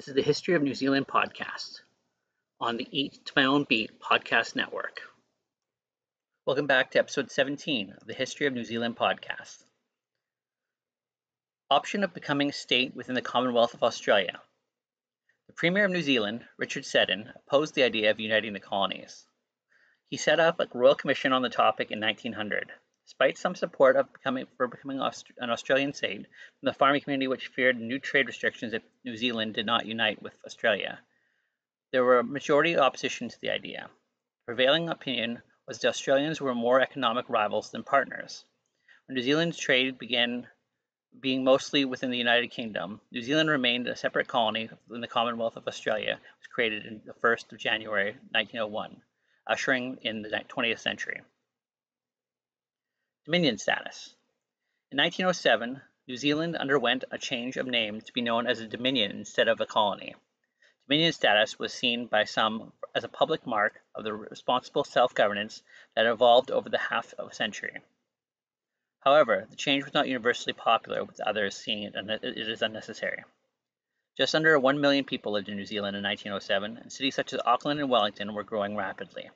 This is the History of New Zealand podcast on the Eat to My Own Beat podcast network. Welcome back to episode 17 of the History of New Zealand podcast. Option of becoming a state within the Commonwealth of Australia. The Premier of New Zealand, Richard Seddon, opposed the idea of uniting the colonies. He set up a Royal Commission on the topic in 1900. Despite some support for becoming an Australian state from the farming community, which feared new trade restrictions if New Zealand did not unite with Australia, there were a majority opposition to the idea. The prevailing opinion was that Australians were more economic rivals than partners. When New Zealand's trade began being mostly within the United Kingdom, New Zealand remained a separate colony in the Commonwealth of Australia, which was created on the 1st of January 1901, ushering in the 20th century. Dominion Status. In 1907, New Zealand underwent a change of name to be known as a Dominion instead of a colony. Dominion status was seen by some as a public mark of the responsible self-governance that evolved over the half of a century. However, the change was not universally popular, with others seeing it as unnecessary. Just under 1 million people lived in New Zealand in 1907, and cities such as Auckland and Wellington were growing rapidly.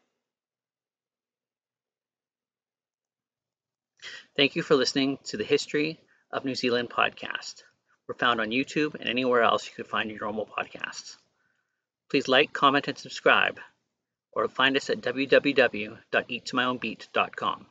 Thank you for listening to the History of New Zealand podcast. We're found on YouTube and anywhere else you can find your normal podcasts. Please like, comment, and subscribe, or find us at www.eattomyownbeat.com.